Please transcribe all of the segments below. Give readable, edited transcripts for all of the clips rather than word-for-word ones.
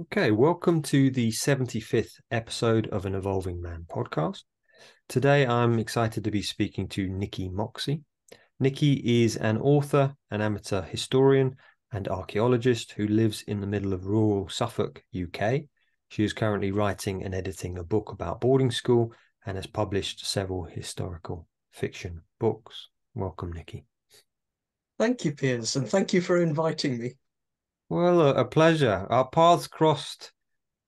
Okay, welcome to the 75th episode of An Evolving Man podcast. Today I'm excited to be speaking to Nicky Moxey. Nicky is an author, an amateur historian and archaeologist who lives in the middle of rural Suffolk, UK. She is currently writing and editing a book about boarding school and has published several historical fiction books. Welcome, Nicky. Thank you, Piers, and thank you for inviting me. Well, a pleasure. Our paths crossed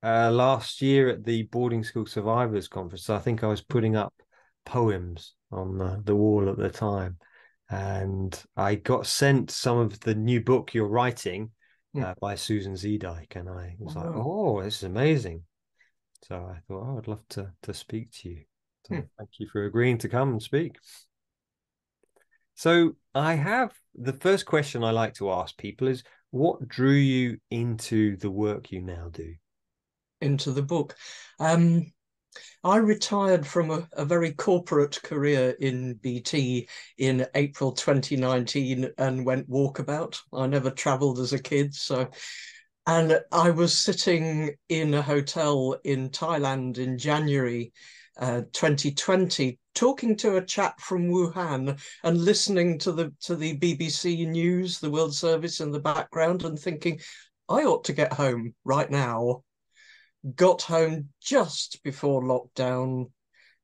last year at the Boarding School Survivors Conference. I think I was putting up poems on the wall at the time, and I got sent some of the new book you're writing by Susan Z. Dyke, and I was like, oh, this is amazing. So I thought, oh, I'd love to speak to you. So thank you for agreeing to come and speak. So I have the first question I like to ask people is, what drew you into the work you now do? Into the book? I retired from a very corporate career in BT in April 2019 and went walkabout. I never travelled as a kid, so... And I was sitting in a hotel in Thailand in January 2020, talking to a chap from Wuhan and listening to the BBC News, the World Service in the background, and thinking, I ought to get home right now. Got home just before lockdown.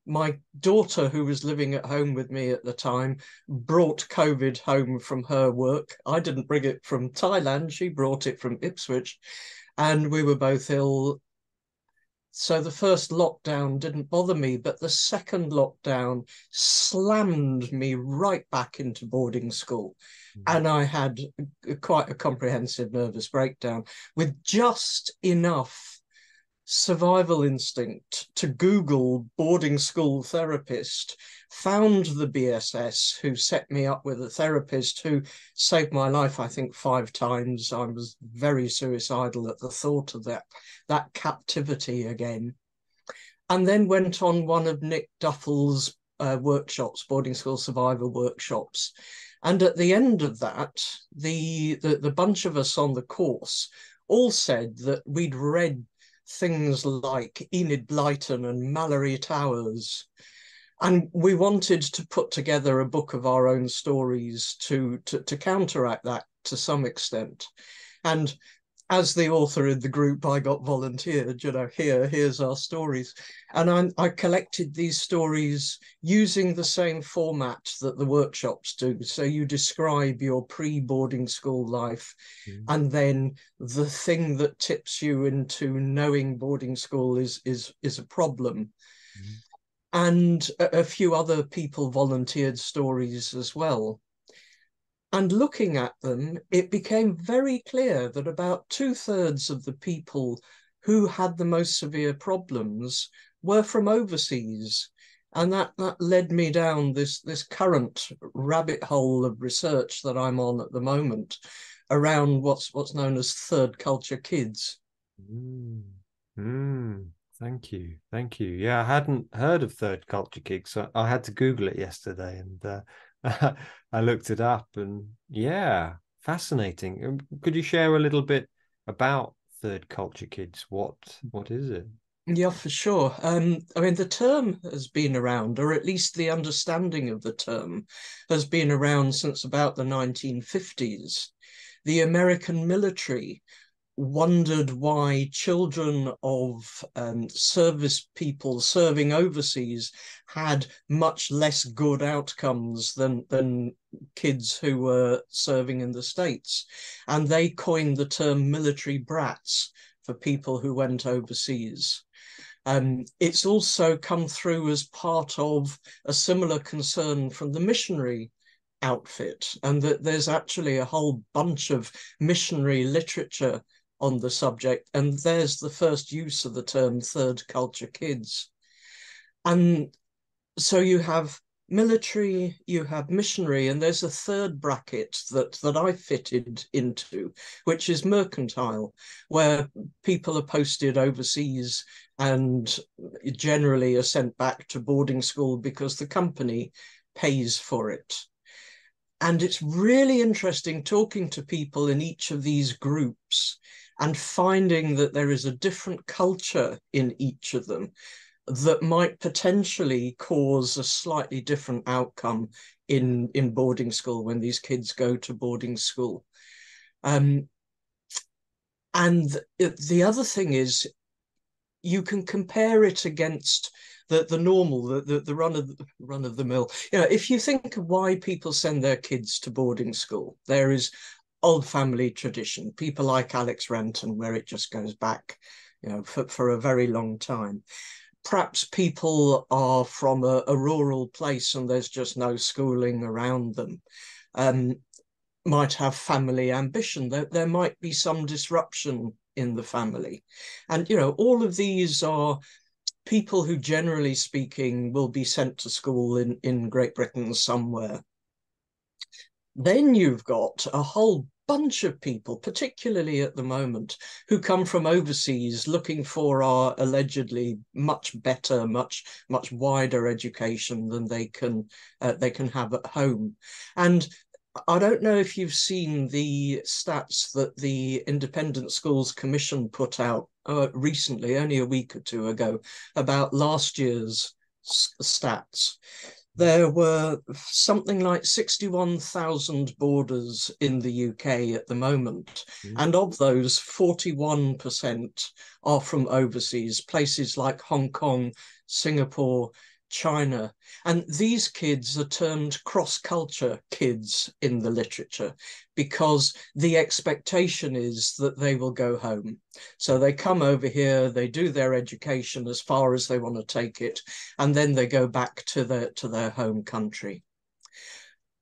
My daughter, who was living at home with me at the time, brought COVID home from her work. I didn't bring it from Thailand. She brought it from Ipswich, and we were both ill. So the first lockdown didn't bother me, but the second lockdown slammed me right back into boarding school. And I had quite a comprehensive nervous breakdown with just enough survival instinct to Google boarding school therapist, found the BSS who set me up with a therapist who saved my life, I think, 5 times. I was very suicidal at the thought of that captivity again. And then went on one of Nick Duffell's workshops, boarding school survivor workshops. And at the end of that, the bunch of us on the course all said that we'd read things like Enid Blighton and Mallory Towers, and we wanted to put together a book of our own stories to counteract that to some extent. And as the author in the group, I got volunteered, you know, here's our stories. And I collected these stories using the same format that the workshops do. So you describe your pre-boarding school life, and then the thing that tips you into knowing boarding school is a problem. And a few other people volunteered stories as well. And looking at them, it became very clear that about 2/3 of the people who had the most severe problems were from overseas. And that led me down this current rabbit hole of research that I'm on at the moment around what's known as third culture kids. Thank you. Thank you. Yeah, I hadn't heard of third culture kids, so I had to Google it yesterday, and I looked it up, and yeah, fascinating. Could you share a little bit about third culture kids? What is it? Yeah, for sure. I mean, the term has been around, or at least the understanding of the term has been around since about the 1950s. The American military wondered why children of service people serving overseas had much less good outcomes than kids who were serving in the States. And they coined the term military brats for people who went overseas. It's also come through as part of a similar concern from the missionary outfit, and that there's actually a whole bunch of missionary literature on the subject, and there's the first use of the term third culture kids. And so you have military, you have missionary, and there's a third bracket that I fitted into, which is mercantile, where people are posted overseas and generally are sent back to boarding school because the company pays for it. And it's really interesting talking to people in each of these groups and finding that there is a different culture in each of them that might potentially cause a slightly different outcome in boarding school when these kids go to boarding school. And the other thing is you can compare it against the normal, the run of the mill. You know, if you think why people send their kids to boarding school, there is old family tradition, people like Alex Ranton, where it just goes back, you know, for a very long time. Perhaps people are from a rural place and there's just no schooling around them, might have family ambition, there might be some disruption in the family. And, you know, all of these are people who, generally speaking, will be sent to school in Great Britain somewhere. Then you've got a whole bunch of people, particularly at the moment, who come from overseas looking for our allegedly much better, much wider education than they can have at home. And I don't know if you've seen the stats that the Independent Schools Commission put out recently, only a week or two ago, about last year's stats. There were something like 61,000 boarders in the UK at the moment. Mm-hmm. And of those, 41% are from overseas, places like Hong Kong, Singapore, China. And these kids are termed cross-culture kids in the literature because the expectation is that they will go home. So they come over here, they do their education as far as they want to take it, and then they go back to their home country.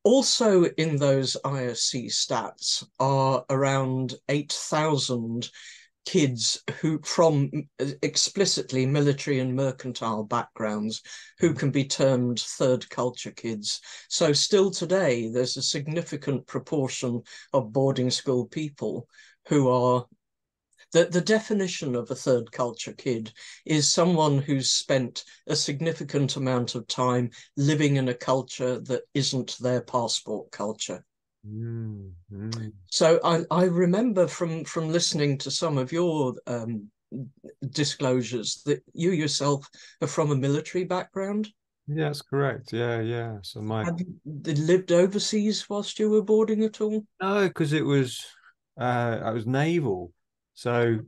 Also in those ISC stats are around 8,000 kids who from explicitly military and mercantile backgrounds who can be termed third culture kids. So still today, there's a significant proportion of boarding school people who are, the definition of a third culture kid is someone who's spent a significant amount of time living in a culture that isn't their passport culture. Mm-hmm. So I remember from listening to some of your disclosures that you yourself are from a military background. Yes, correct. Yeah. So have you lived overseas whilst you were boarding at all? No, because it was I was naval. So,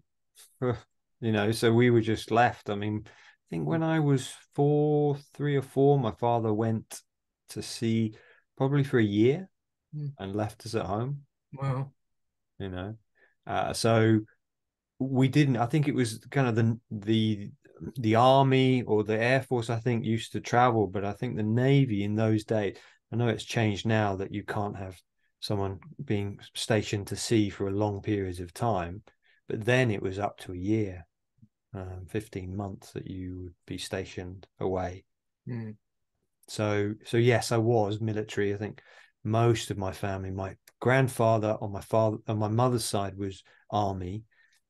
you know, so we were just left. I mean, I think when I was three or four, my father went to sea probably for a year and left us at home. Wow. You know, so we didn't, I think it was kind of the army or the air force, I think, used to travel, but I think the navy in those days, I know it's changed now that you can't have someone being stationed to sea for long periods of time, but then it was up to a year, 15 months that you would be stationed away. Mm. So yes, I was military. I think most of my family, my grandfather on my mother's side was army,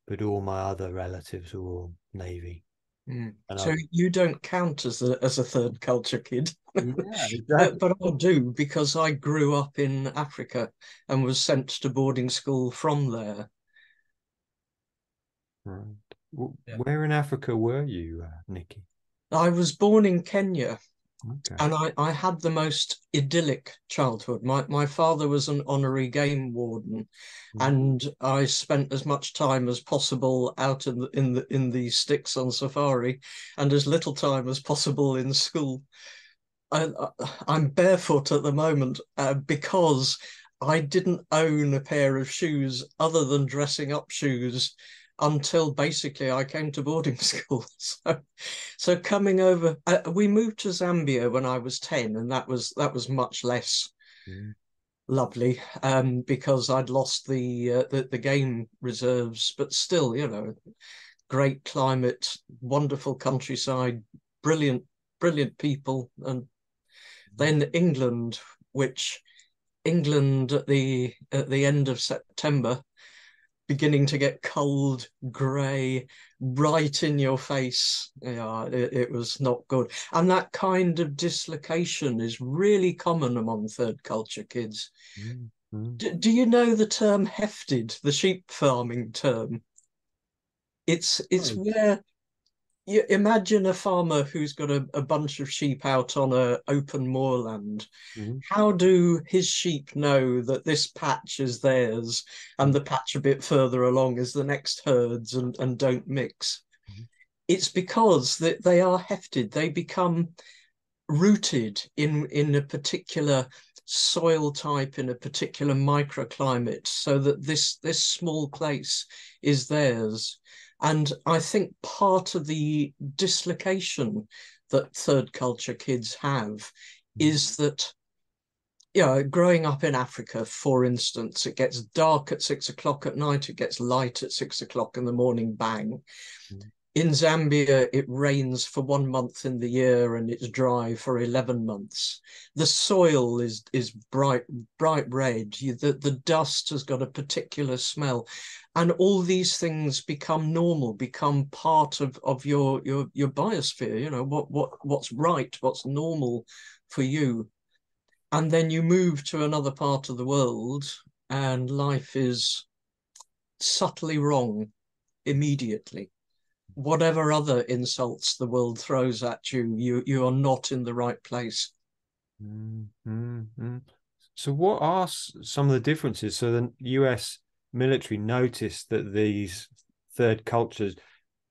but all my other relatives were all navy. Mm. So you don't count as a third culture kid. Yeah, exactly. but I do, because I grew up in Africa and was sent to boarding school from there. Right. Yeah. Where in Africa were you, Nikki? I was born in Kenya. Okay. And I had the most idyllic childhood. My father was an honorary game warden, and I spent as much time as possible out in the sticks on safari, and as little time as possible in school. I'm barefoot at the moment because I didn't own a pair of shoes other than dressing up shoes until basically I came to boarding school. So coming over, we moved to Zambia when I was 10, and that was much less lovely because I'd lost the game reserves. But still, you know, great climate, wonderful countryside, brilliant people, and then England, which at the end of September beginning to get cold, grey, right in your face. Yeah, it was not good. And that kind of dislocation is really common among third culture kids. Mm-hmm. Do you know the term hefted, the sheep farming term? It's where you imagine a farmer who's got a bunch of sheep out on an open moorland. Mm-hmm. How do his sheep know that this patch is theirs and the patch a bit further along is the next herd's and don't mix? Mm-hmm. It's because they are hefted. They become rooted in a particular soil type, in a particular microclimate, so that this small place is theirs. And I think part of the dislocation that third culture kids have is that, you know, growing up in Africa, for instance, it gets dark at 6 o'clock at night, it gets light at 6 o'clock in the morning, bang. In Zambia, it rains for 1 month in the year and it's dry for 11 months. The soil is bright red. The dust has got a particular smell. And all these things become normal, become part of your biosphere, you know, what's right, what's normal for you. And then you move to another part of the world and life is subtly wrong immediately. Whatever other insults the world throws at you, you are not in the right place. Mm-hmm. So what are some of the differences? So the US military noticed that these third cultures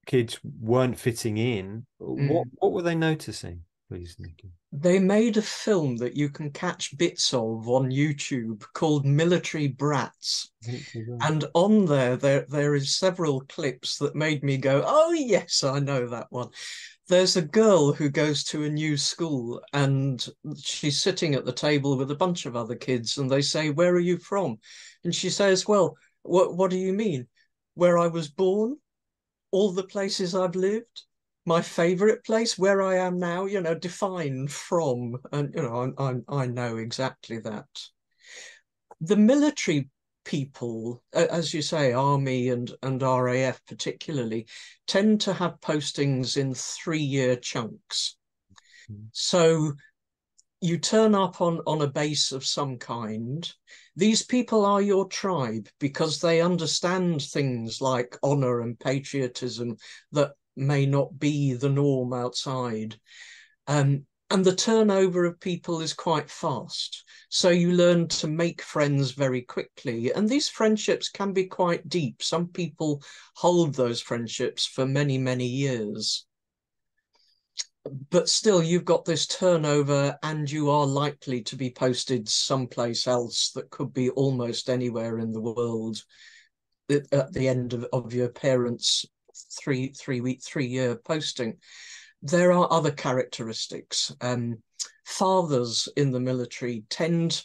kids weren't fitting in. What were they noticing, please, Nikki? They made a film that you can catch bits of on YouTube called Military Brats. And on there is several clips that made me go, oh, yes, I know that one. There's a girl who goes to a new school and she's sitting at the table with a bunch of other kids and they say, where are you from? And she says, well, what do you mean? Where I was born, all the places I've lived, my favourite place, where I am now, you know, define from, and, you know, I know exactly that. The military people, as you say, Army and RAF particularly, tend to have postings in 3-year chunks. Mm-hmm. So you turn up on a base of some kind. These people are your tribe because they understand things like honour and patriotism that may not be the norm outside. And the turnover of people is quite fast. So you learn to make friends very quickly. And these friendships can be quite deep. Some people hold those friendships for many, many years. But still, you've got this turnover and you are likely to be posted someplace else that could be almost anywhere in the world at the end of your parents' 3-year posting. There are other characteristics. Fathers in the military tend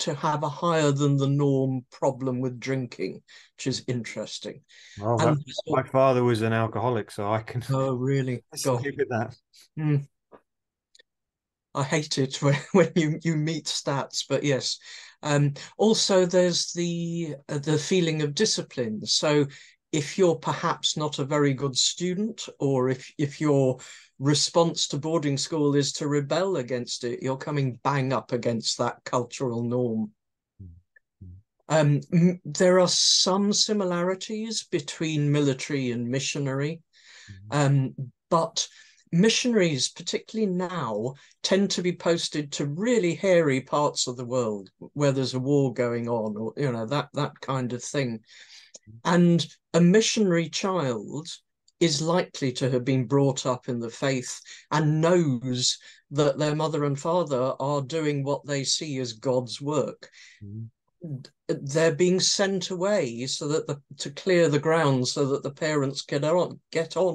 to have a higher than the norm problem with drinking, which is interesting. Oh, and my father was an alcoholic, so I can. Oh, really? God. Keep it that. Mm. I hate it when you meet stats, but yes. Also, there's the feeling of discipline. So if you're perhaps not a very good student, or if your response to boarding school is to rebel against it, you're coming bang up against that cultural norm. Mm-hmm. There are some similarities between military and missionary, but missionaries, particularly now, tend to be posted to really hairy parts of the world where there's a war going on, or, you know, that kind of thing. And a missionary child is likely to have been brought up in the faith and knows that their mother and father are doing what they see as God's work. Mm-hmm. They're being sent away so that to clear the ground so that the parents get on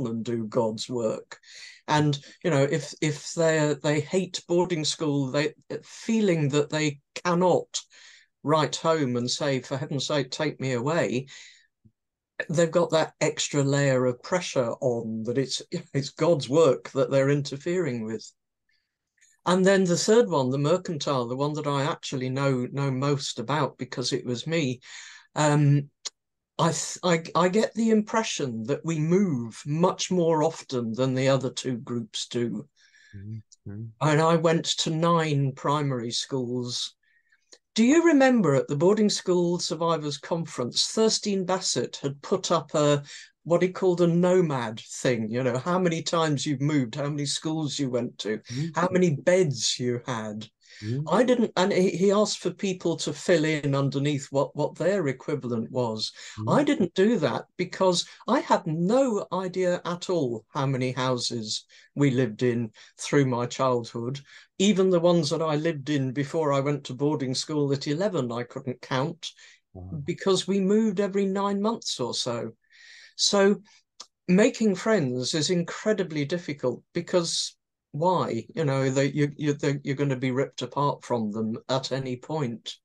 and do God's work. And, you know, if they hate boarding school, they feeling that they cannot write home and say, for heaven's sake, take me away, they've got that extra layer of pressure on that it's God's work that they're interfering with. And then the third one, the mercantile, the one that I actually know most about because it was me, I get the impression that we move much more often than the other two groups do. Mm-hmm. And I went to 9 primary schools. Do you remember at the Boarding School Survivors Conference, Thurston Bassett had put up a what he called a nomad thing, you know, how many times you've moved, how many schools you went to, mm-hmm. how many beds you had. Mm-hmm. I didn't, and he asked for people to fill in underneath what their equivalent was. Mm-hmm. I didn't do that because I had no idea at all how many houses we lived in through my childhood. Even the ones that I lived in before I went to boarding school at 11, I couldn't count wow. because we moved every 9 months or so. So making friends is incredibly difficult because why? You know, you're going to be ripped apart from them at any point.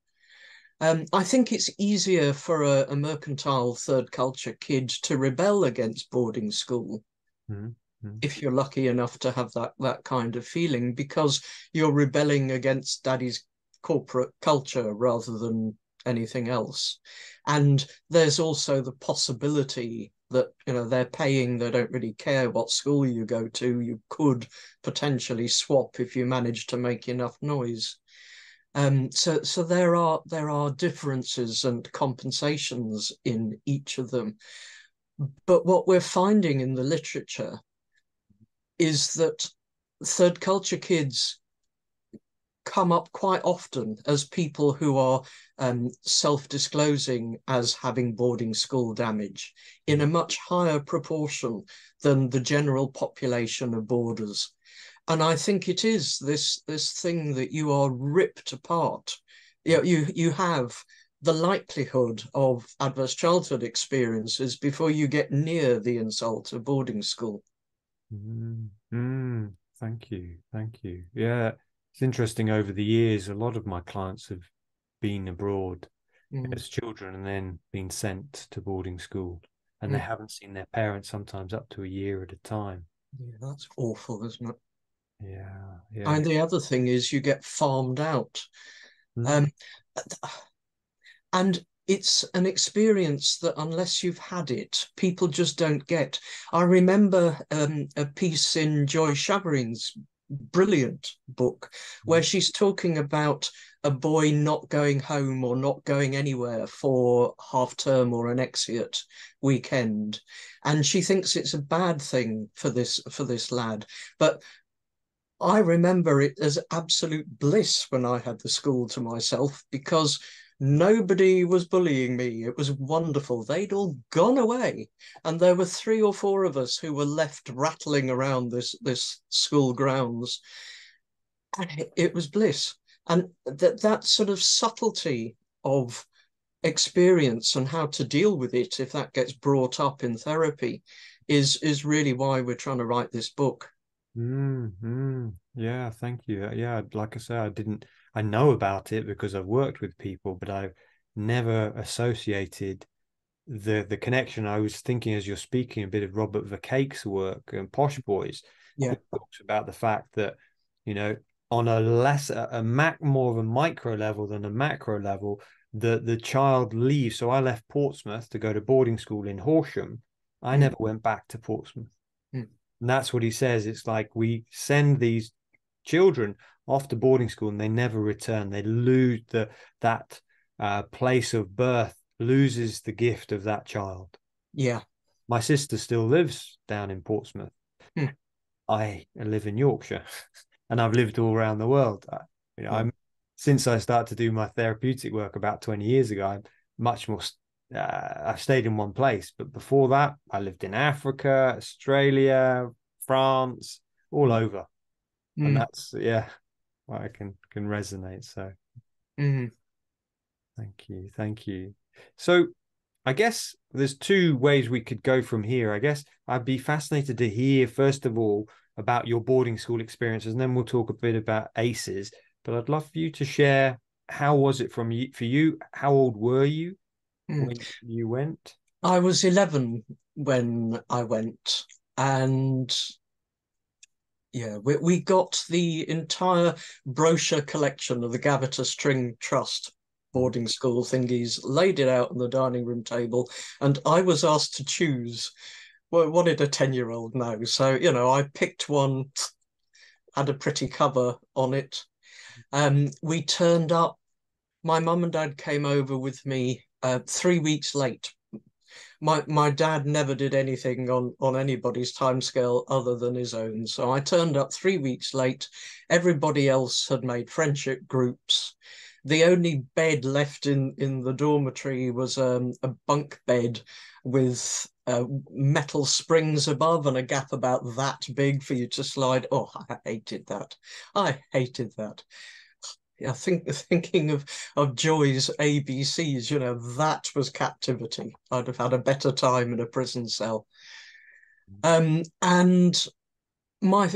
I think it's easier for a mercantile third culture kid to rebel against boarding school mm-hmm. if you're lucky enough to have that kind of feeling, because you're rebelling against daddy's corporate culture rather than anything else. And there's also the possibility that, you know, they're paying, they don't really care what school you go to, you could potentially swap if you manage to make enough noise. So there are differences and compensations in each of them. But what we're finding in the literature is that third culture kids come up quite often as people who are self-disclosing as having boarding school damage in a much higher proportion than the general population of boarders. And I think it is this thing that you are ripped apart. You know, you have the likelihood of adverse childhood experiences before you get near the insult of boarding school. Thank you. Yeah. It's interesting, over the years, a lot of my clients have been abroad as children and then been sent to boarding school, and they haven't seen their parents sometimes up to a year at a time. Yeah, that's awful, isn't it? Yeah. And the other thing is you get farmed out. And it's an experience that unless you've had it, people just don't get. I remember a piece in Joy Shavering's brilliant book where she's talking about a boy not going home or not going anywhere for half term or an exeat weekend, and she thinks it's a bad thing for this lad. But I remember it as absolute bliss when I had the school to myself, because nobody was bullying me. It was wonderful. They'd all gone away. And there were 3 or 4 of us who were left rattling around this school grounds. And it was bliss. And that sort of subtlety of experience and how to deal with it, if that gets brought up in therapy, is really why we're trying to write this book. Yeah, thank you. Yeah, like I say, I know about it because I've worked with people, but I've never associated the connection. I was thinking as you're speaking a bit of Robert Verkake's work and Posh Boys. Yeah, talks about the fact that, you know, on more of a micro level than a macro level, the child leaves. So I left Portsmouth to go to boarding school in Horsham. I never went back to Portsmouth. And that's what he says. It's like we send these children off to boarding school and they never return. They lose that place of birth, loses the gift of that child. Yeah. My sister still lives down in Portsmouth. I live in Yorkshire and I've lived all around the world. Since I started to do my therapeutic work about 20 years ago, I'm much more I've stayed in one place, but before that I lived in Africa, Australia, France, all over. And that's what I can resonate. So thank you. So I guess there's 2 ways we could go from here. I guess I'd be fascinated to hear first of all about your boarding school experiences, and then we'll talk a bit about ACEs, but I'd love for you to share how was it for you. How old were you when you went? I was 11 when I went, and we got the entire brochure collection of the Gavita String Trust boarding school thingies, laid it out on the dining room table, and I was asked to choose. Well, I wanted a 10-year-old now, so, you know, I picked one, had a pretty cover on it. We turned up. My mum and dad came over with me 3 weeks late. My dad never did anything on anybody's timescale other than his own. So I turned up 3 weeks late. Everybody else had made friendship groups. The only bed left in the dormitory was a bunk bed with metal springs above and a gap about that big for you to slide. Oh, I hated that. I hated that. I think thinking of Joy's ABCs, you know, that was captivity. I'd have had a better time in a prison cell. And my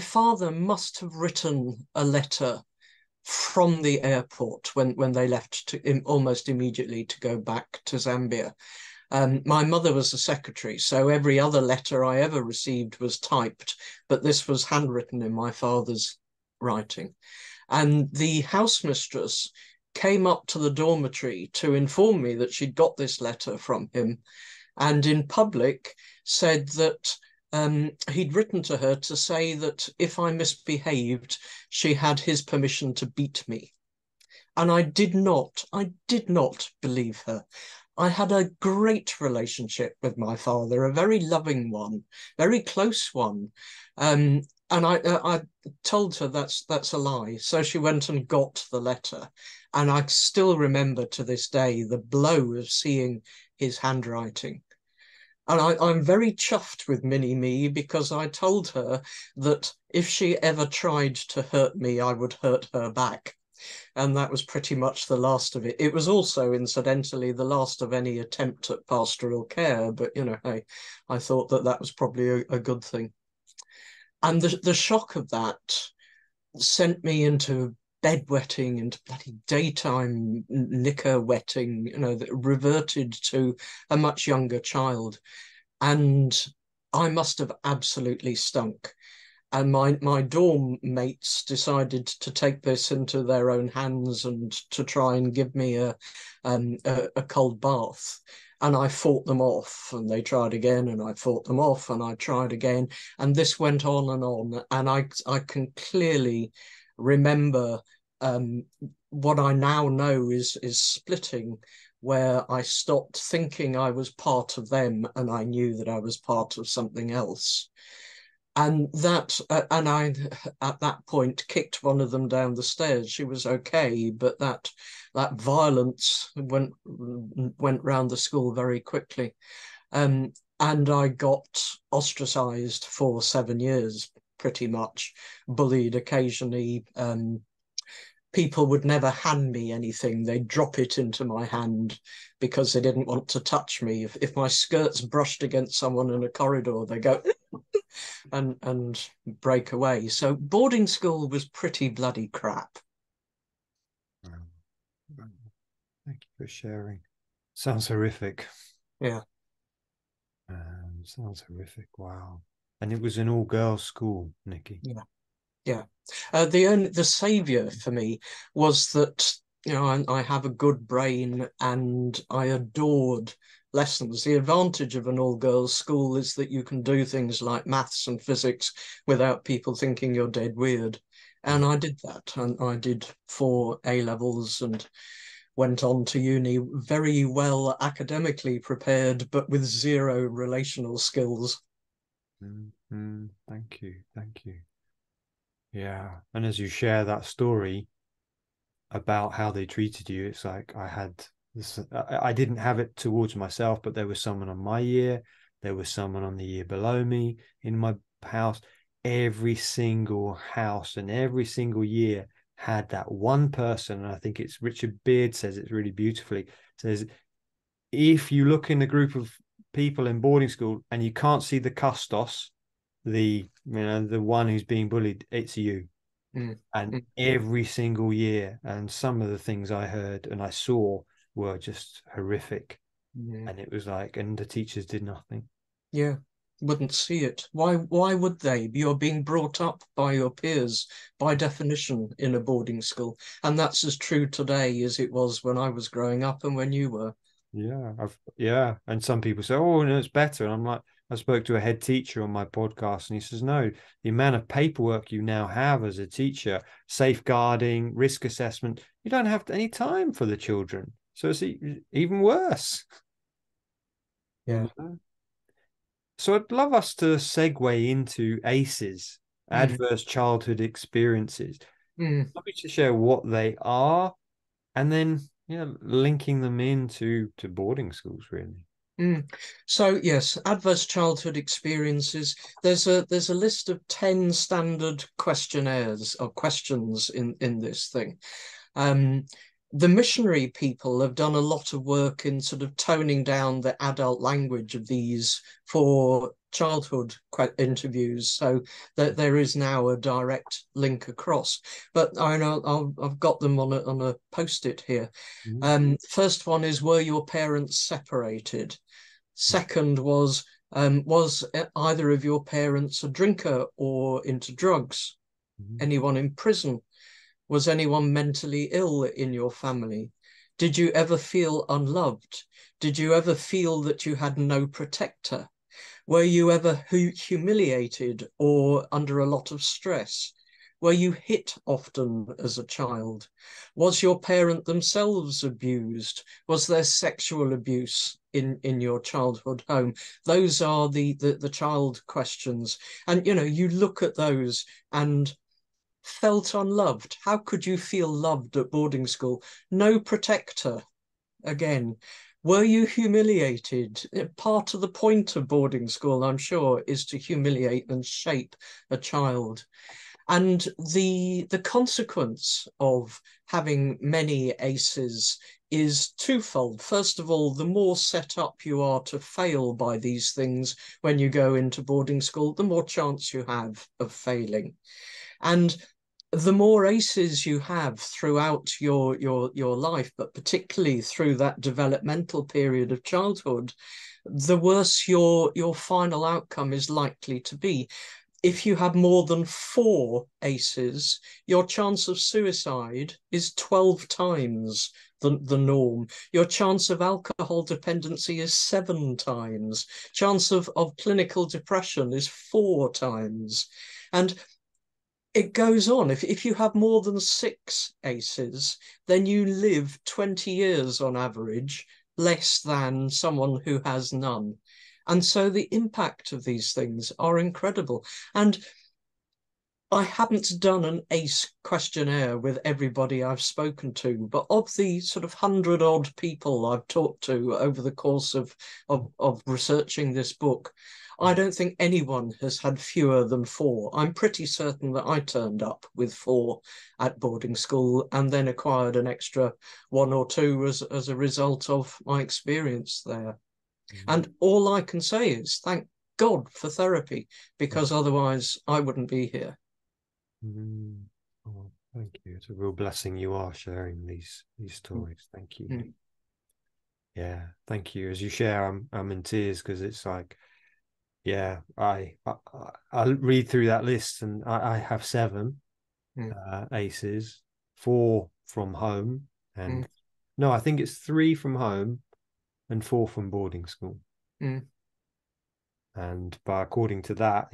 father must have written a letter from the airport when they left almost immediately to go back to Zambia. My mother was the secretary, so every other letter I ever received was typed, but this was handwritten in my father's writing. And the housemistress came up to the dormitory to inform me that she'd got this letter from him, and in public said that he'd written to her to say that if I misbehaved, she had his permission to beat me. And I did not believe her. I had a great relationship with my father, a very loving one, very close one. And I told her that's a lie. So she went and got the letter. And I still remember to this day the blow of seeing his handwriting. And I'm very chuffed with Minnie Me because I told her that if she ever tried to hurt me, I would hurt her back. And that was pretty much the last of it. It was also, incidentally, the last of any attempt at pastoral care. But, you know, hey, I thought that was probably a good thing. And the shock of that sent me into bedwetting, into bloody daytime knicker wetting, you know, that reverted to a much younger child. And I must have absolutely stunk. And my dorm mates decided to take this into their own hands and to try and give me a cold bath. And I fought them off, and they tried again, and I fought them off, and I tried again. And this went on. And I can clearly remember what I now know is splitting, where I stopped thinking I was part of them, and I knew that I was part of something else. And that, and I, at that point, kicked one of them down the stairs. She was okay, but that violence went round the school very quickly. And I got ostracised for 7 years, pretty much, bullied occasionally. People would never hand me anything. They'd drop it into my hand because they didn't want to touch me. If my skirts brushed against someone in a corridor, they go and break away. So boarding school was pretty bloody crap. Wow. Thank you for sharing. Sounds horrific. Yeah. Sounds horrific. Wow. And it was an all-girls school, Nikki. Yeah. Yeah. The saviour for me was that, you know, I have a good brain and I adored lessons. The advantage of an all-girls school is that you can do things like maths and physics without people thinking you're dead weird. And I did that. And I did 4 A-levels and went on to uni very well academically prepared, but with zero relational skills. Mm-hmm. Thank you. Thank you. Yeah. And as you share that story about how they treated you, it's like I had this, I didn't have it towards myself, but there was someone on my year, there was someone on the year below me in my house. Every single house and every single year had that one person. And I think it's Richard Beard says it really beautifully, says, if you look in a group of people in boarding school and you can't see the custos, the one who's being bullied, it's you. And every single year, and some of the things I heard and I saw were just horrific. And it was like, and the teachers did nothing. yeah wouldn't see it. Why would they? You're being brought up by your peers, by definition, in a boarding school. And that's as true today as it was when I was growing up and when you were. Yeah, and some people say, oh, no, it's better. And I'm like, I spoke to a head teacher on my podcast and he says, no, the amount of paperwork you now have as a teacher, safeguarding, risk assessment, you don't have any time for the children. So it's even worse. Yeah. So I'd love us to segue into ACEs, adverse childhood experiences. Love you to share what they are and then, linking them into boarding schools, really. So yes, adverse childhood experiences. There's a list of 10 standard questionnaires or questions in this thing. The missionary people have done a lot of work in sort of toning down the adult language of these for childhood interviews, so that there is now a direct link across. But I know I've got them on a post-it here. First one is, were your parents separated? Second was either of your parents a drinker or into drugs? Anyone in prison? Was anyone mentally ill in your family? Did you ever feel unloved? Did you ever feel that you had no protector? Were you ever humiliated or under a lot of stress? Were you hit often as a child? Was your parent themselves abused? Was there sexual abuse in your childhood home? Those are the child questions. And, you look at those and felt unloved. How could you feel loved at boarding school? No protector. Again, were you humiliated? Part of the point of boarding school, I'm sure, is to humiliate and shape a child. And the consequence of having many ACEs is twofold. First of all, the more set up you are to fail by these things when you go into boarding school, the more chance you have of failing. And the more ACEs you have throughout your life, but particularly through that developmental period of childhood, the worse your final outcome is likely to be. If you have more than 4 ACEs, your chance of suicide is 12 times the norm. Your chance of alcohol dependency is 7 times. Chance of clinical depression is 4 times. And it goes on. If you have more than 6 ACEs, then you live 20 years on average less than someone who has none. And so the impact of these things are incredible. And I haven't done an ACE questionnaire with everybody I've spoken to, but of the sort of 100-odd people I've talked to over the course of researching this book, I don't think anyone has had fewer than 4. I'm pretty certain that I turned up with 4 at boarding school and then acquired an extra 1 or 2 as a result of my experience there. And all I can say is thank God for therapy, because otherwise I wouldn't be here. Oh, thank you. It's a real blessing you are sharing these stories. Thank you. Yeah, thank you. As you share, I'm in tears, because it's like, yeah, I read through that list and I have 7 ACEs, 4 from home, and no, I think it's 3 from home and 4 from boarding school. And by according to that,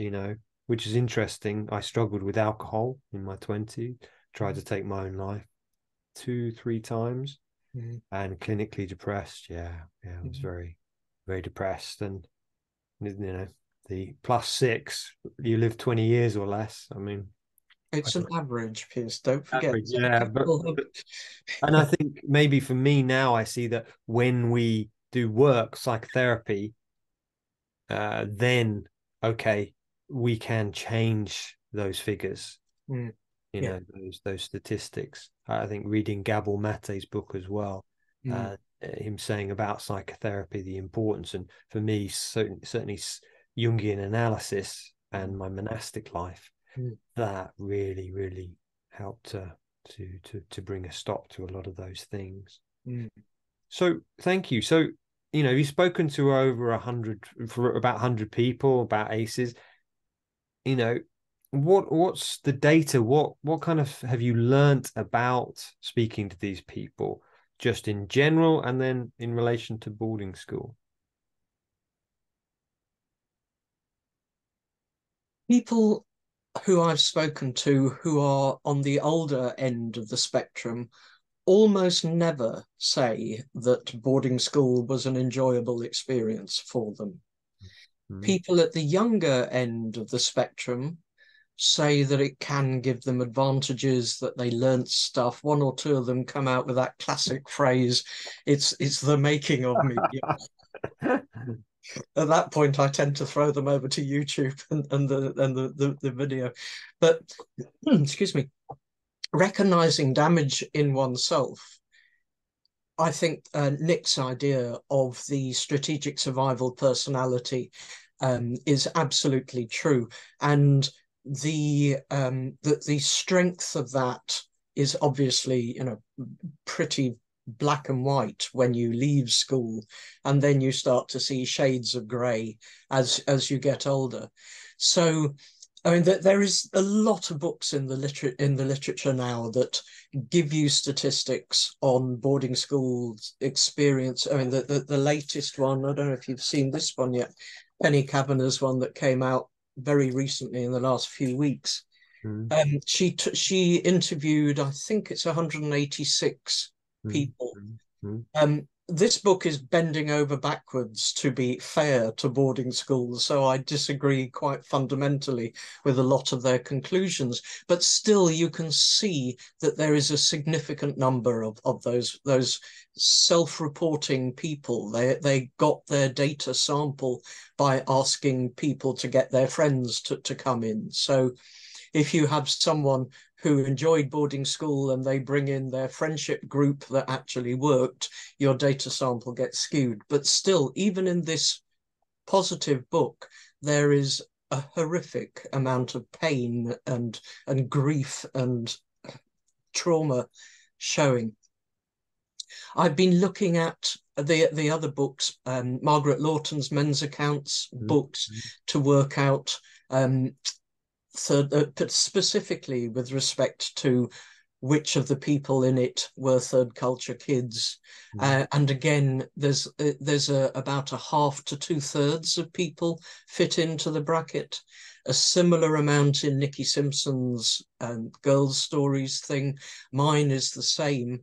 which is interesting, I struggled with alcohol in my 20s, tried to take my own life 2-3 times, and clinically depressed. I was very, very depressed. And the +6, you live 20 years or less. I mean, it's an average, Piers. Don't forget. Average, yeah, but and I think maybe for me now, I see that when we do work psychotherapy, then okay, we can change those figures. Those statistics. I think reading Gabor Maté's book as well. Him saying about psychotherapy, the importance, and for me, certainly Jungian analysis and my monastic life, that really, really helped to bring a stop to a lot of those things. So thank you. So you know, you've spoken to over 100, for about 100 people about ACEs. You know, what's the data? What kind of have you learnt about speaking to these people, just in general, and then in relation to boarding school? People who I've spoken to who are on the older end of the spectrum almost never say that boarding school was an enjoyable experience for them. Mm-hmm. People at the younger end of the spectrum say that it can give them advantages, that they learnt stuff. One or two of them come out with that classic phrase, it's the making of me. At that point, I tend to throw them over to YouTube and the video. But, excuse me, recognising damage in oneself, I think Nick's idea of the strategic survival personality is absolutely true. And the strength of that is obviously, you know, pretty black and white when you leave school, and then you start to see shades of grey as you get older. So I mean, there is a lot of books in the literature now that give you statistics on boarding school experience. I mean, the latest one, I don't know if you've seen this one yet, Penny Cavanagh's one that came out very recently in the last few weeks. Mm-hmm. She interviewed, I think it's 186 people. Mm-hmm. This book is bending over backwards to be fair to boarding schools, so I disagree quite fundamentally with a lot of their conclusions, but still you can see that there is a significant number of those self-reporting people. They got their data sample by asking people to get their friends to come in. So if you have someone who enjoyed boarding school and they bring in their friendship group that actually worked, your data sample gets skewed. But still, even in this positive book, there is a horrific amount of pain and grief and trauma showing. I've been looking at the other books, Margaret Lawton's Men's Accounts books, to work out specifically with respect to which of the people in it were third culture kids. And again, there's about a half to two-thirds of people fit into the bracket, a similar amount in Nikki Simpson's girls' stories thing. Mine is the same.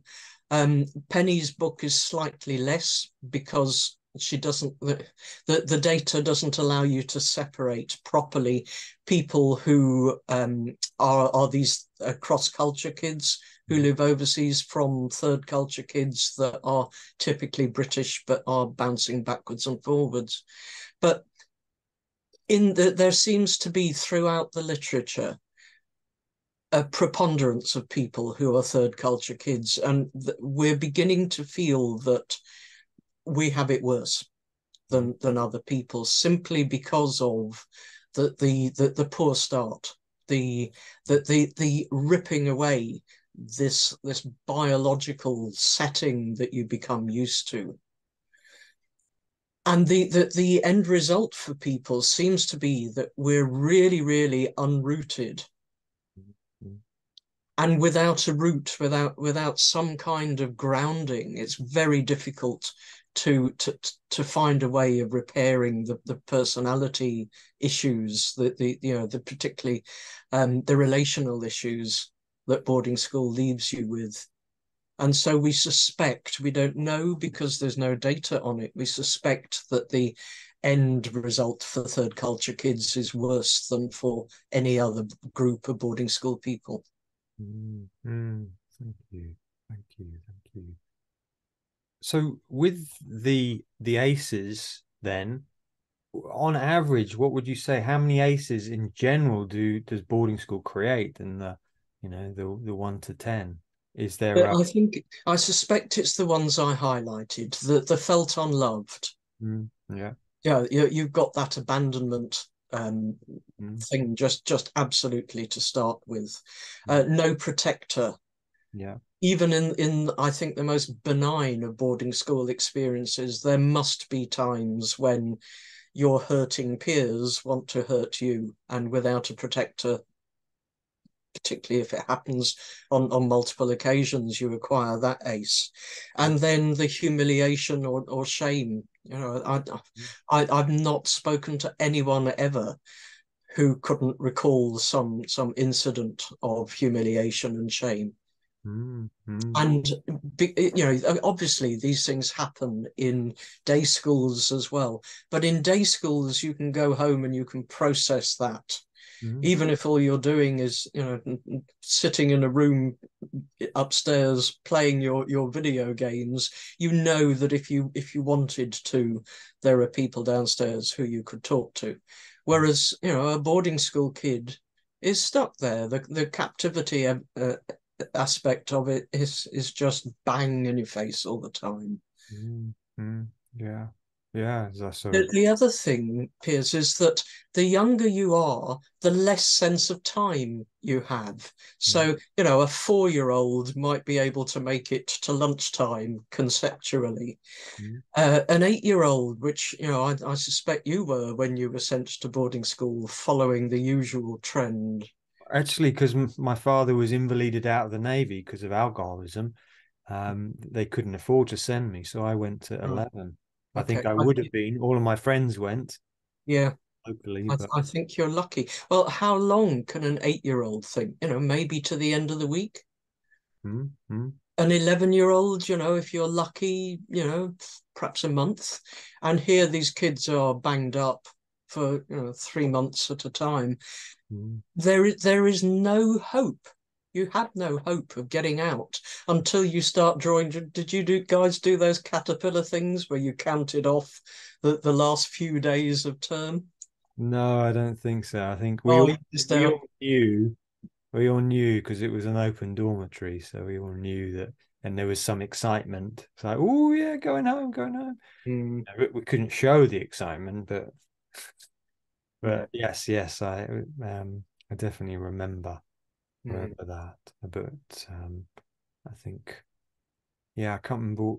Penny's book is slightly less because she doesn't, the data doesn't allow you to separate properly people who are these cross-culture kids who live overseas from third culture kids that are typically British but are bouncing backwards and forwards. But there seems to be throughout the literature a preponderance of people who are third culture kids, and we're beginning to feel that we have it worse than other people simply because of the poor start, the ripping away this biological setting that you become used to. And the end result for people seems to be that we're really, really unrooted. And without a root, without some kind of grounding, it's very difficult to find a way of repairing the personality issues, particularly the relational issues that boarding school leaves you with. And so we suspect, we don't know because there's no data on it, we suspect that the end result for third culture kids is worse than for any other group of boarding school people. Thank you. So with the ACEs then, on average, what would you say, how many ACEs in general does boarding school create? And the 1 to 10, is there? I think, I suspect it's the ones I highlighted, the felt unloved. Yeah, you've got that abandonment thing just absolutely to start with. No protector, Yeah. Even in I think the most benign of boarding school experiences, there must be times when your hurting peers want to hurt you, and without a protector, particularly if it happens on multiple occasions, you acquire that ace. And then the humiliation or shame. You know, I've not spoken to anyone ever who couldn't recall some incident of humiliation and shame. Mm-hmm. And, you know, obviously these things happen in day schools as well. But in day schools, you can go home and you can process that. Mm-hmm. Even if all you're doing is, you know, sitting in a room upstairs playing your video games, you know that if you wanted to, there are people downstairs who you could talk to. Whereas, you know, a boarding school kid is stuck there. The captivity aspect of it is just bang in your face all the time. Mm-hmm. Yeah. Yeah, the other thing, Piers, is that the younger you are, the less sense of time you have. So, you know, a 4-year-old might be able to make it to lunchtime conceptually. Mm. An 8-year-old, which, you know, I suspect you were when you were sent to boarding school, following the usual trend. Actually, because my father was invalided out of the Navy because of alcoholism, they couldn't afford to send me. So I went to 11. I think I would have been. All of my friends went. Yeah. Locally, I think you're lucky. Well, how long can an 8-year-old think? You know, maybe to the end of the week. Mm-hmm. An 11-year-old, you know, if you're lucky, you know, perhaps a month. And here these kids are banged up for, you know, 3 months at a time. Mm. There is no hope. You have no hope of getting out until you start drawing. Did you guys do those caterpillar things where you counted off the last few days of term? No, I don't think so. I think we all knew because it was an open dormitory. So we all knew that, and there was some excitement. It's like, oh yeah, going home. Mm. We couldn't show the excitement, but yes, I definitely remember that, but I think, yeah, I can't remember.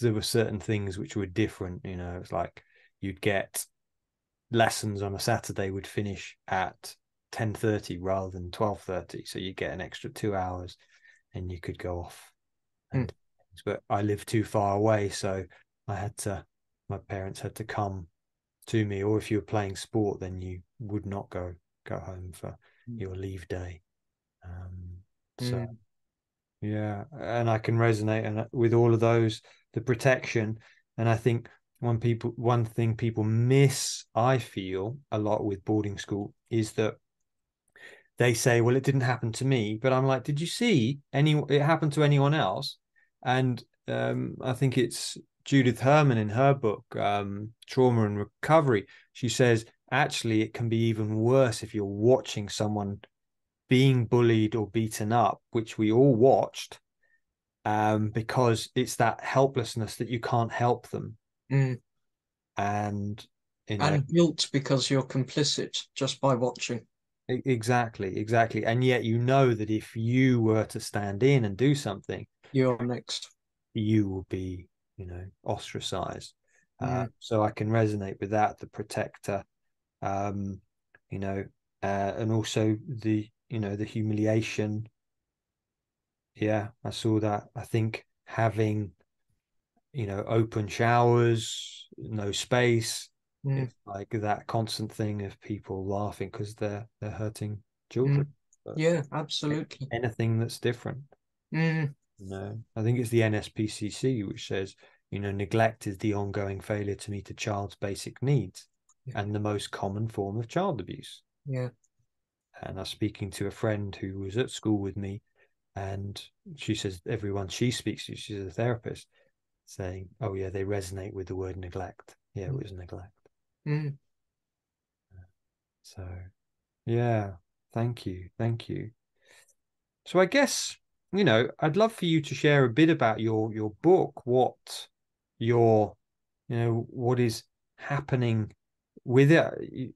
There were certain things which were different, you know. It's like you'd get lessons on a Saturday would finish at 10:30 rather than 12:30, so you get an extra 2 hours, and you could go off. And but I lived too far away, so my parents had to come to me. Or if you were playing sport, then you would not go home for your leave day. Yeah, and I can resonate with all of those, the protection. And I think one thing people miss, I feel, a lot with boarding school is that they say, well, it didn't happen to me, but I'm like, did you see it happened to anyone else? And I think it's Judith Herman in her book, Trauma and Recovery. She says, actually, it can be even worse if you're watching someone being bullied or beaten up, which we all watched, because it's that helplessness that you can't help them. Mm. And you know, and guilt because you're complicit just by watching. Exactly. And yet you know that if you were to stand in and do something, you're next. You will be, you know, ostracized. Mm. So I can resonate with that, the protector, you know, and also the, you know, the humiliation. Yeah, I saw that. I think having, you know, open showers, no space, it's like that constant thing of people laughing because they're hurting children. Mm. Yeah, absolutely. Anything that's different. Mm. You know, I think it's the NSPCC which says, you know, neglect is the ongoing failure to meet a child's basic needs and the most common form of child abuse. Yeah. And I was speaking to a friend who was at school with me, and she says everyone she speaks to, she's a therapist, saying, oh yeah, they resonate with the word neglect. Yeah, it was neglect. Mm. So, yeah, thank you. So I guess, you know, I'd love for you to share a bit about your book, what is happening with it.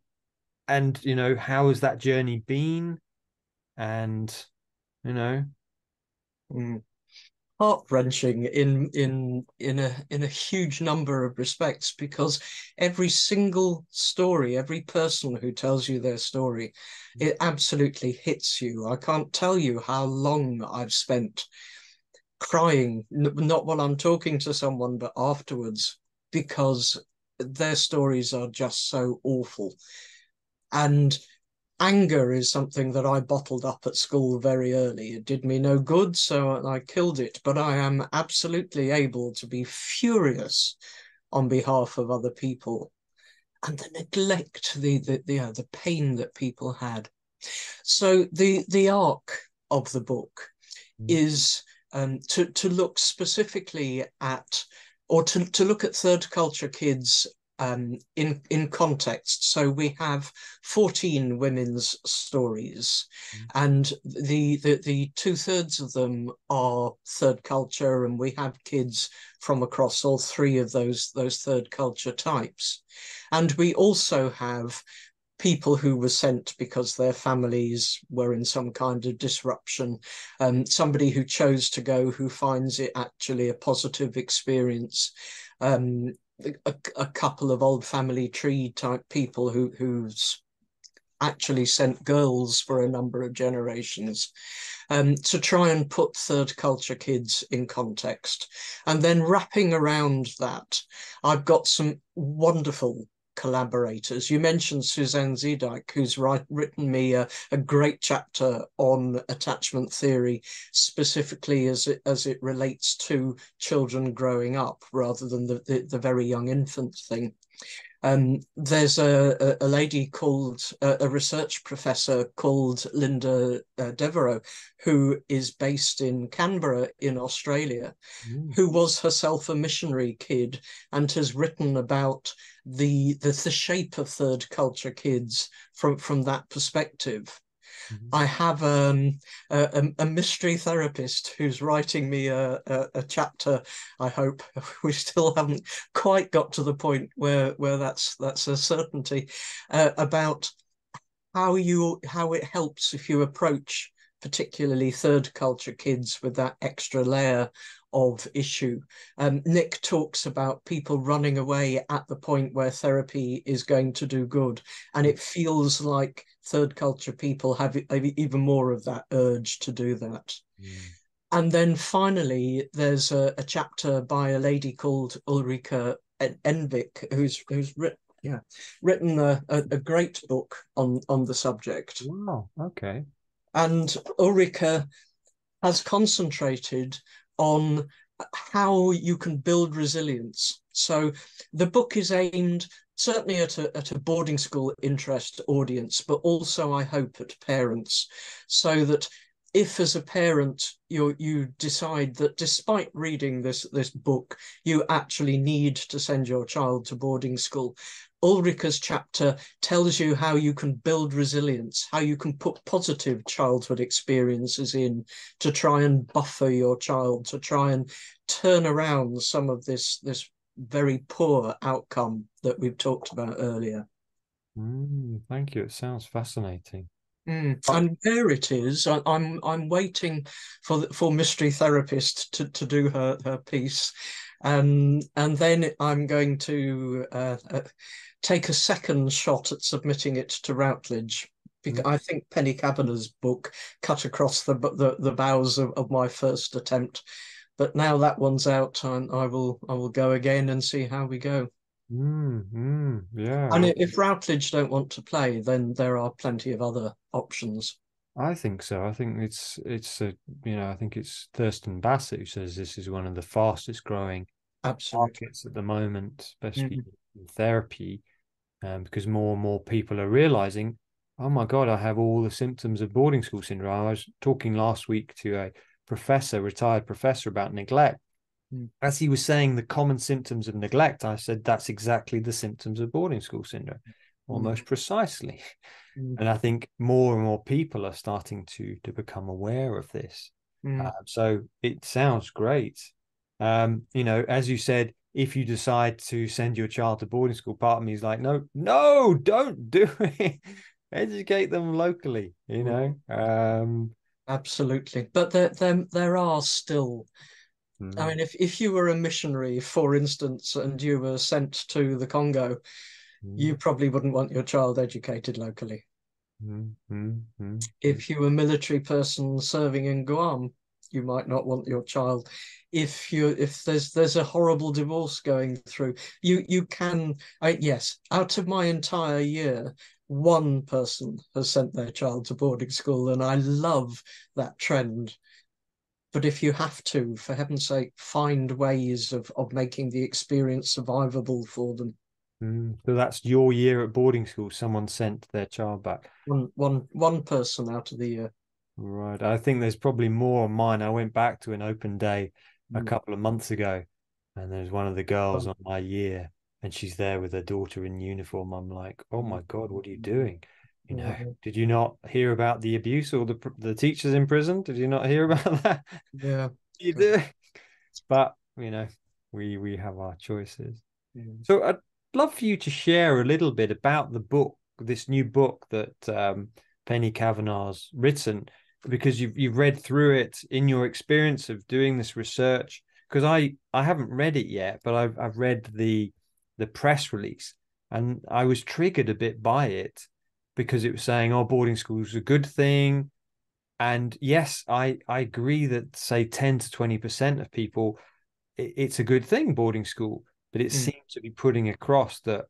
And, you know, how has that journey been? And, you know, heart-wrenching in a huge number of respects, because every single story, every person who tells you their story, it absolutely hits you. I can't tell you how long I've spent crying, not while I'm talking to someone, but afterwards, because their stories are just so awful. And anger is something that I bottled up at school very early. It did me no good, so I killed it. But I am absolutely able to be furious on behalf of other people, and the neglect, the pain that people had. So the arc of the book is to look specifically at, or to look at third culture kids in context. So we have 14 women's stories, and the 2/3 of them are third culture, and we have kids from across all three of those third culture types. And we also have people who were sent because their families were in some kind of disruption, somebody who chose to go, who finds it actually a positive experience, a couple of old family tree type people who's actually sent girls for a number of generations, to try and put third culture kids in context. And then wrapping around that, I've got some wonderful collaborators. You mentioned Suzanne Z. Dyke, who's written me a great chapter on attachment theory, specifically as it relates to children growing up rather than the very young infant thing. There's a lady called, a research professor called Linda Devereux, who is based in Canberra in Australia, who was herself a missionary kid and has written about the shape of third culture kids from that perspective. I have a mystery therapist who's writing me a chapter. I hope we still haven't quite got to the point where that's a certainty, about how it helps if you approach particularly third culture kids with that extra layer of issue. Nick talks about people running away at the point where therapy is going to do good, and it feels like third culture people have even more of that urge to do that. And then finally, there's a chapter by a lady called Ulrika Envik, who's written a great book on the subject. Wow, okay. And Ulrika has concentrated on how you can build resilience. So the book is aimed certainly at a boarding school interest audience, but also I hope at parents, so that if as a parent you decide that despite reading this book, you actually need to send your child to boarding school, Ulrika's chapter tells you how you can build resilience, how you can put positive childhood experiences in to try and buffer your child, to try and turn around some of this very poor outcome that we've talked about earlier. Thank you. It sounds fascinating. And there it is. I'm waiting for mystery therapist to do her piece, and then I'm going to take a second shot at submitting it to Routledge, because I think Penny Cavanagh's book cut across the bows of my first attempt, but now that one's out, I will go again and see how we go. Yeah. And if Routledge don't want to play, then there are plenty of other options. I think so. I think it's Thurston Bassett who says this is one of the fastest growing markets at the moment, especially in therapy, because more and more people are realizing, oh my God, I have all the symptoms of boarding school syndrome. I was talking last week to a retired professor about neglect. As he was saying the common symptoms of neglect, I said, that's exactly the symptoms of boarding school syndrome, almost precisely. And I think more and more people are starting to become aware of this. So it sounds great. As you said, if you decide to send your child to boarding school, part of me is like, no, don't do it. Educate them locally, you know. Absolutely. But there are still Mm. I mean, if you were a missionary, for instance, and you were sent to the Congo, you probably wouldn't want your child educated locally. If you were a military person serving in Guam, you might not want your child. If there's a horrible divorce going through, you can, yes, out of my entire year, one person has sent their child to boarding school, and I love that trend. But if you have to, for heaven's sake, find ways of making the experience survivable for them. So that's your year at boarding school, someone sent their child back. One person out of the year. Right. I think there's probably more on mine. I went back to an open day a couple of months ago, and there's one of the girls on my year, and she's there with her daughter in uniform. I'm like, oh my God, what are you doing? You know, did you not hear about the abuse or the teachers in prison? Did you not hear about that? Yeah. You do. But, you know, we have our choices. Yeah. So I'd love for you to share a little bit about the book, this new book that Penny Cavanagh's written, because you've read through it in your experience of doing this research. Because I haven't read it yet, but I've read the press release, and I was triggered a bit by it, because it was saying, oh, boarding school is a good thing. And yes, I agree that, say, 10 to 20% of people, it's a good thing, boarding school. But it seems to be putting across that,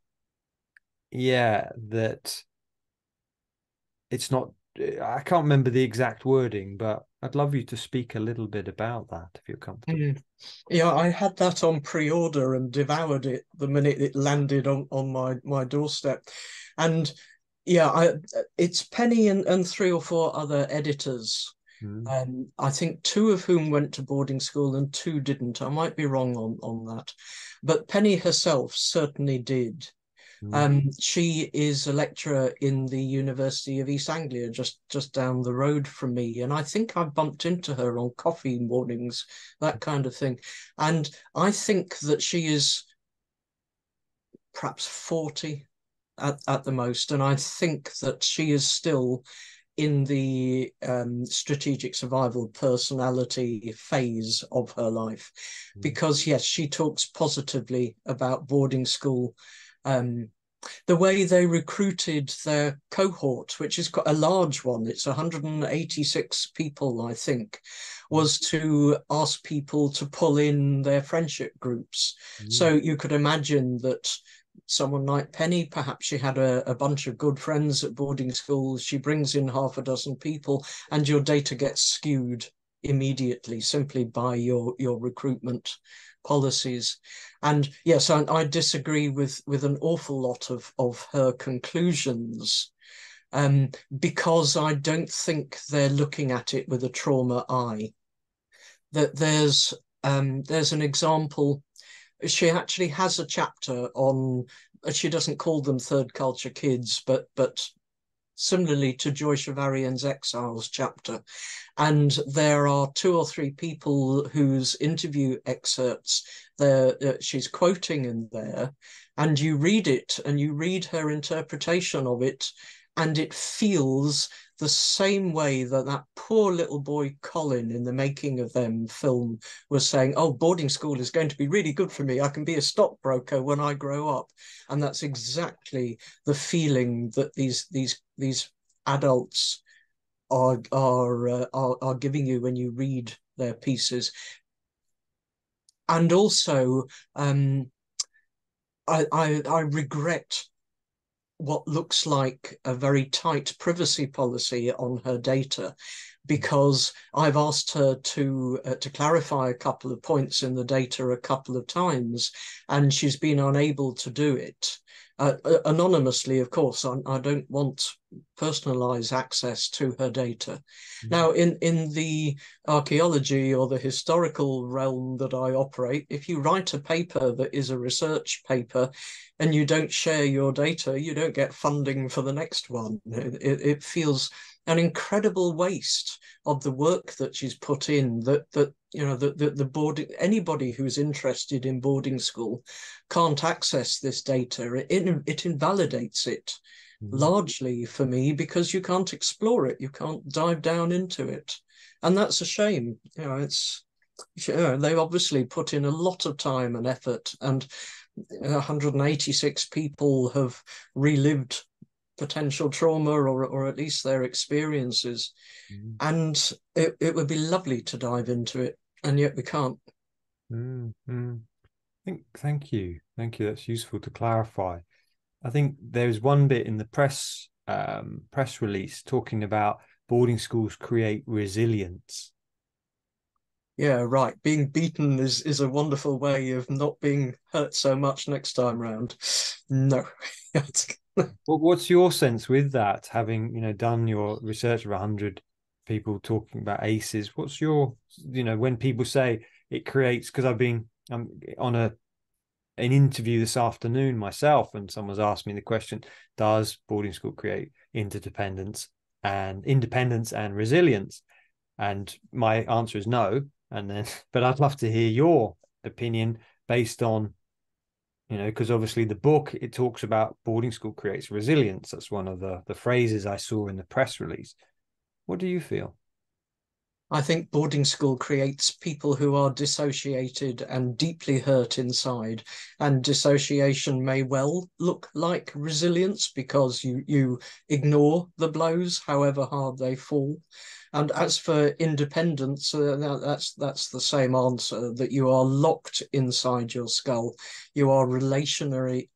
yeah, that it's not, I can't remember the exact wording, but I'd love you to speak a little bit about that if you're comfortable. Yeah, I had that on pre-order and devoured it the minute it landed on my doorstep. And yeah, it's Penny and three or four other editors. I think two of whom went to boarding school and two didn't. I might be wrong on that. But Penny herself certainly did. She is a lecturer in the University of East Anglia, just down the road from me. And I think I bumped into her on coffee mornings, that kind of thing. And I think that she is perhaps 40. At the most, and I think that she is still in the strategic survival personality phase of her life, because yes, she talks positively about boarding school, the way they recruited their cohort, which is quite a large one, it's 186 people, I think, was to ask people to pull in their friendship groups. So you could imagine that someone like Penny, perhaps she had a bunch of good friends at boarding school. She brings in half a dozen people, and your data gets skewed immediately simply by your recruitment policies. And yes, I disagree with an awful lot of her conclusions, because I don't think they're looking at it with a trauma eye. That there's an example. She actually has a chapter on, she doesn't call them third culture kids, but similarly to Joy Chevarian's Exiles chapter. And there are two or three people whose interview excerpts there she's quoting in there, and you read it and you read her interpretation of it, and it feels the same way that poor little boy Colin in the Making of Them film was saying, oh, boarding school is going to be really good for me. I can be a stockbroker when I grow up. And that's exactly the feeling that these adults are giving you when you read their pieces. And also, I regret what looks like a very tight privacy policy on her data, because I've asked her to clarify a couple of points in the data a couple of times, and she's been unable to do it. Anonymously, of course, I don't want personalized access to her data. Now, in the archaeology or the historical realm that I operate, if you write a paper that is a research paper and you don't share your data, you don't get funding for the next one. It feels an incredible waste of the work that she's put in, that you know, the boarding, anybody who's interested in boarding school can't access this data. It invalidates it largely for me, because you can't explore it, you can't dive down into it, and that's a shame. You know, it's Sure, they obviously put in a lot of time and effort, and 186 people have relived potential trauma or at least their experiences. Mm. And it would be lovely to dive into it, and yet we can't. Mm-hmm. Thank you. That's useful to clarify. I think there's one bit in the press release talking about boarding schools create resilience. Yeah, right. Being beaten is a wonderful way of not being hurt so much next time round. No. Well, what's your sense with that? Having done your research of 100 people talking about ACEs, what's your when people say it creates? Because I'm on an interview this afternoon myself, and someone's asked me the question: does boarding school create independence and resilience? And my answer is no. But I'd love to hear your opinion based on, because obviously the book, it talks about boarding school creates resilience. That's one of the phrases I saw in the press release. What do you feel? I think boarding school creates people who are dissociated and deeply hurt inside. And dissociation may well look like resilience because you ignore the blows, however hard they fall. And as for independence, that's the same answer, that you are locked inside your skull. You are you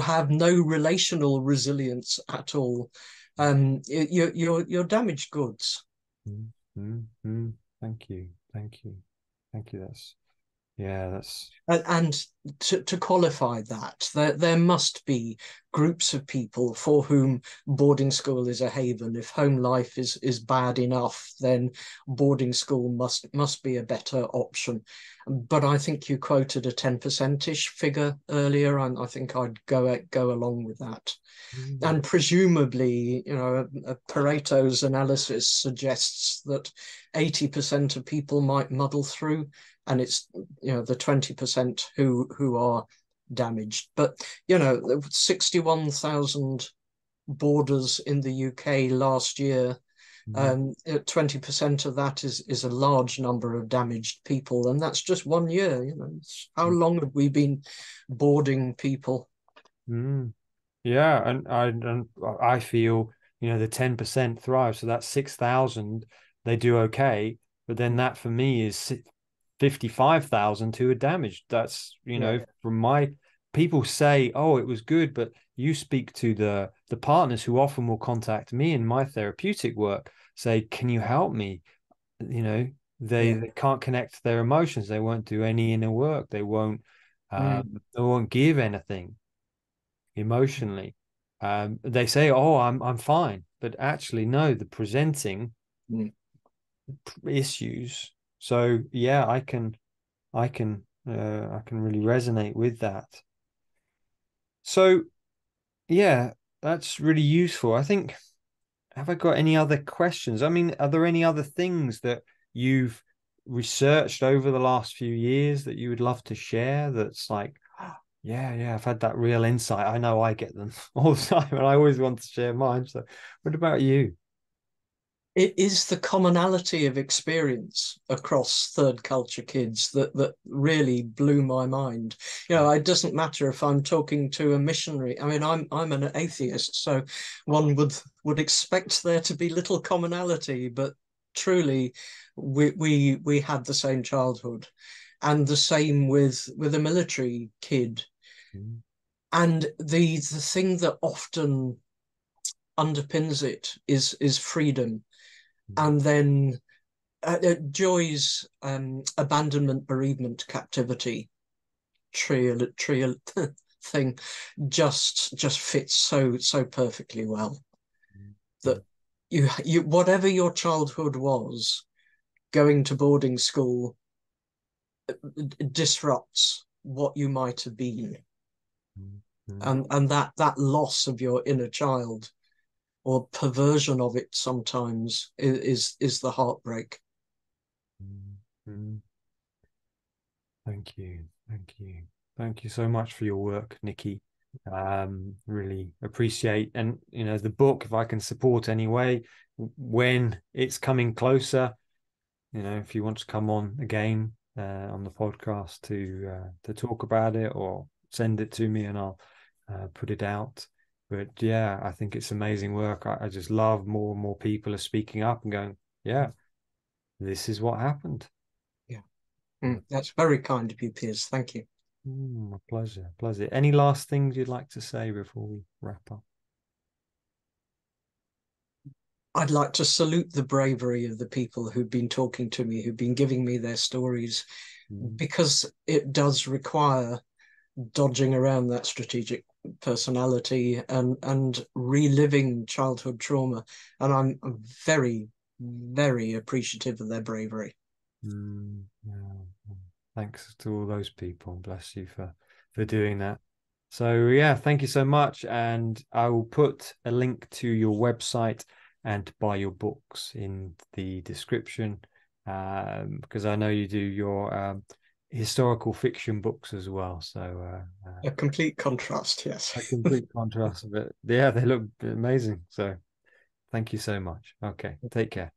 have no relational resilience at all. You're damaged goods. Mm-hmm. Thank you. That's and to qualify that, there must be groups of people for whom boarding school is a haven. If home life is bad enough, then boarding school must be a better option. But I think you quoted a 10%-ish figure earlier, and I think I'd go along with that. Mm-hmm. And presumably, a Pareto's analysis suggests that 80% of people might muddle through, and it's the 20% who are damaged. But 61,000 boarders in the UK last year. Mm-hmm. 20% of that is a large number of damaged people, and that's just one year. How long have we been boarding people? Mm. Yeah, and I feel the 10% thrive, so that's 6,000. They do okay, but then that for me is 55,000 who are damaged. That's from my people say, oh, it was good, but you speak to the partners who often will contact me in my therapeutic work, say, can you help me? They can't connect their emotions. They won't do any inner work. They won't they won't give anything emotionally. They say, oh, I'm fine, but actually no, the presenting issues. So yeah, I can really resonate with that. So yeah, that's really useful. I think, have I got any other questions? I mean, are there any other things that you've researched over the last few years that you would love to share? That's like, yeah, I've had that real insight. I know I get them all the time, and I always want to share mine. So what about you? It is the commonality of experience across third culture kids that really blew my mind. It doesn't matter if I'm talking to a missionary. I mean, I'm an atheist, so one would expect there to be little commonality, but truly we had the same childhood, and the same with a military kid. Mm. And the thing that often underpins it is freedom. And then Joy's abandonment, bereavement, captivity trio thing just fits so perfectly well. That you whatever your childhood was, going to boarding school disrupts what you might have been. Mm-hmm. And that loss of your inner child, or perversion of it sometimes, is the heartbreak. Mm-hmm. Thank you so much for your work, Nikki. Really appreciate, and the book, if I can support any way when it's coming closer, you know, if you want to come on again on the podcast to talk about it, or send it to me and I'll put it out. But yeah, I think it's amazing work. I just love more and more people are speaking up and going, yeah, this is what happened. Yeah, that's very kind of you, Piers. Thank you. My pleasure, pleasure. Any last things you'd like to say before we wrap up? I'd like to salute the bravery of the people who've been talking to me, who've been giving me their stories, because it does require dodging around that strategic personality and reliving childhood trauma. And I'm very, very appreciative of their bravery. Yeah. Thanks to all those people. Bless you for doing that. So yeah, thank you so much. And I will put a link to your website and buy your books in the description, because I know you do your historical fiction books as well. So a complete contrast, yes. A complete contrast of it. Yeah, they look amazing. So thank you so much. Okay, take care.